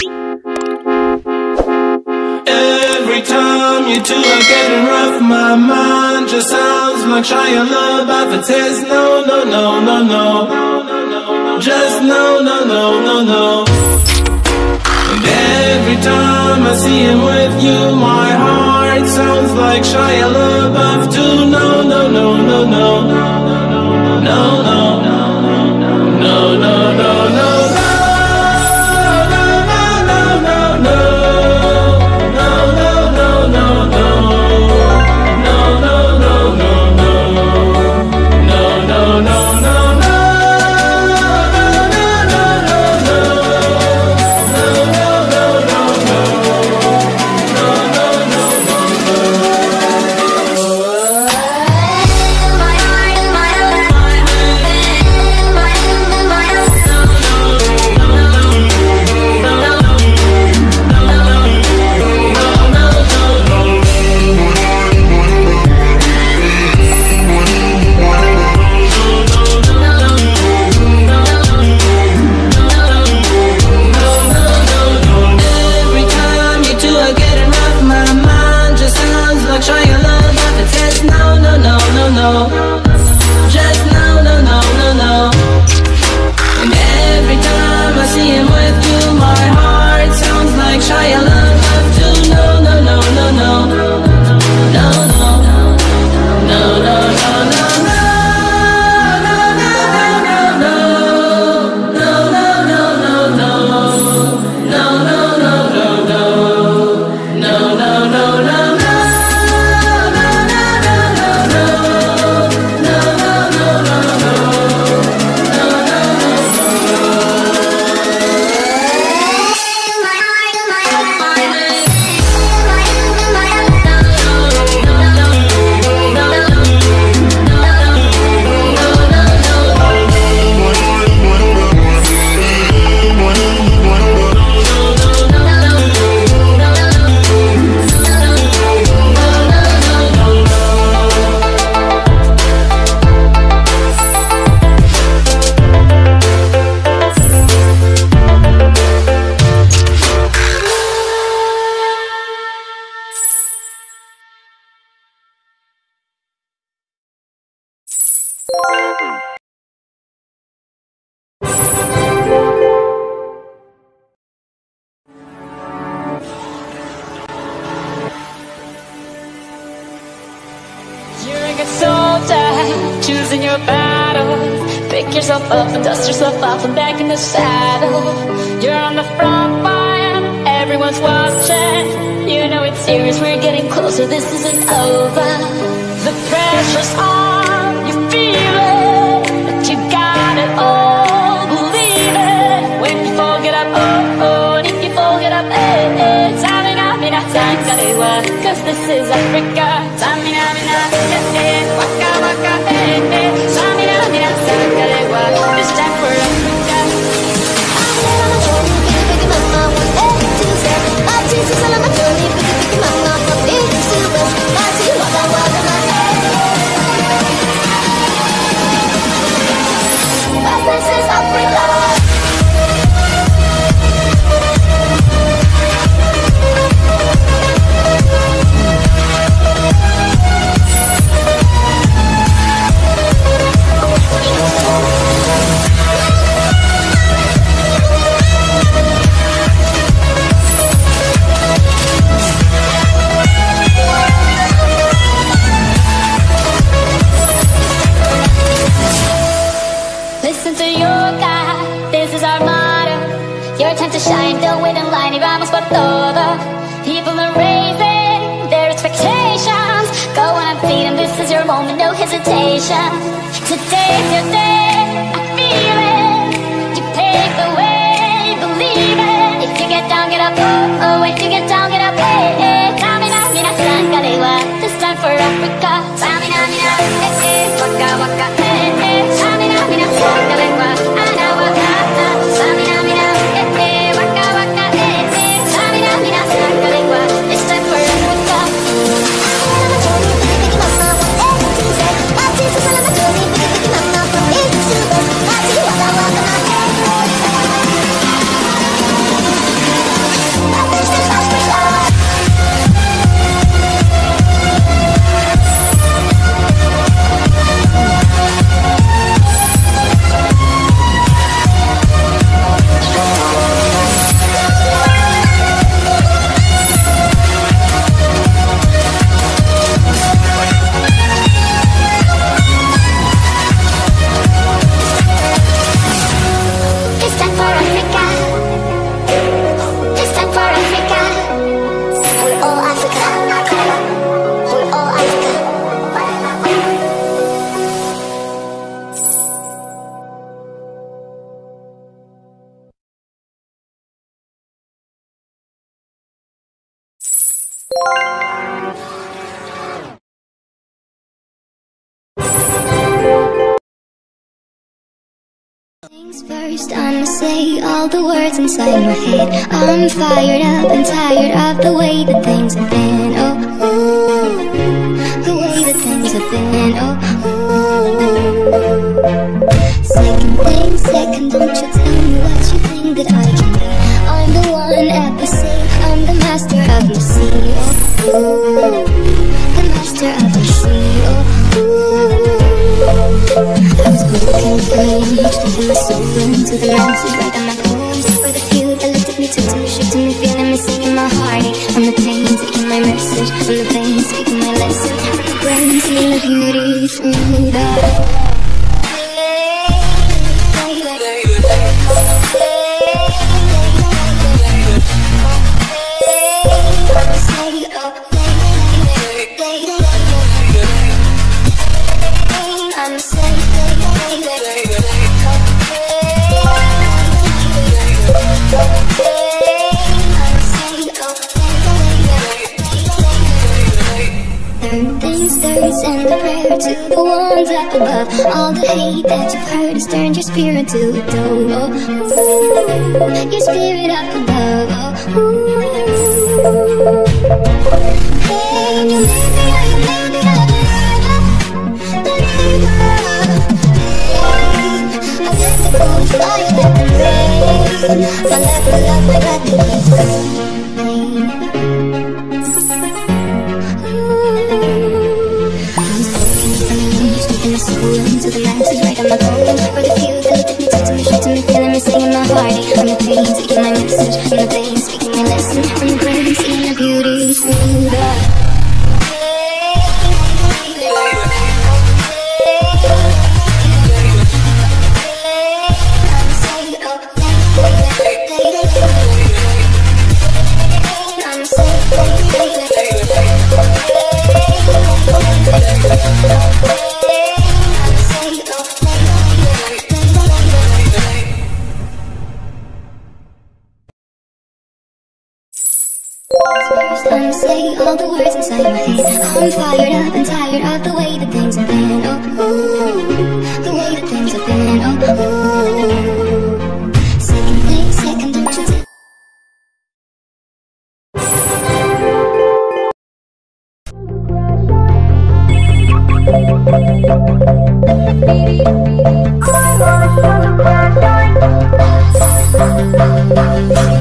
Every time you two are getting rough, my mind just sounds like Shia LaBeouf. It says no, no, no, no, no, just no, no, no, no, no. And every time I see him with you, my heart sounds like Shia LaBeouf too. No, no, no, no, no, no, no, no. Choosing your battles, pick yourself up and dust yourself off and back in the saddle. You're on the front line, everyone's watching. You know it's serious, we're getting closer, this isn't over. The pressure's on, you feel it, but you got it all, believe it. When you fall, get up, oh, oh, and if you fall, get up, eh, eh. Tamina, Tangarewa, cause this is Africa. Tamina, mina, eh, eh, waka, waka, eh, eh. Tamina, mina, Tangarewa, this time for Africa. I'm here on a journey, picky, picky, mama, with A to Z. My teeth is all on my journey, picky, picky, mama, from Venus to West. I see waka, waka, my head. Cause this is Africa. Shine, don't wait in line, y vamos por todo. People are raising their expectations. Go on and feed them, this is your moment, no hesitation. Today's your day, I feel it. You pave the way, believe it. If you get down, get up, oh, oh. If you get down, get up, hey, hey. Tamina, mina, Tangarewa, this time for Africa. Tamina, mina, eh, eh, waka, waka, eh, eh. Tamina, mina, Tangarewa, anawaka. Tamina, mina, eh, eh. First, I'ma say all the words inside my head. I'm fired up and tired of the way that things have been. Oh, ooh, the way that things have been. Oh, ooh. Second thing, second, don't you tell me what you think that I can be. I'm the one at the sea, I'm the master of the sea. Oh, ooh, the master of the sea. Oh, ooh. I was broken free, taking my soul into the mountains, writing my poems for the few that looked at me, took to me, shook to me, feeling me, singing my heartache. From the pain, taking my message, from the pain, speaking my lesson, from the brain, seeing the beauty through that. Send a prayer to the ones up above. All the hate that you've heard has turned your spirit to a dove. Oh, ooh, your spirit up above. Oh, ooh. Hey, you made me a believer, I let the cold fire, let the rain. My love, my love, my God, the rain. To the masses, right on my phone. For the few that looked at me, took to me, shook to me, feeling me, singing my heartache. From the pain, taking my message. From the pain, speaking my lesson. From the brain, seeing the beauty through the. I'ma say all the words inside my head. I'm fired up and tired of the way that things have been. Oh, ooh, the way that things have been. Oh, ooh. Second thing, second, don't you tell. I want to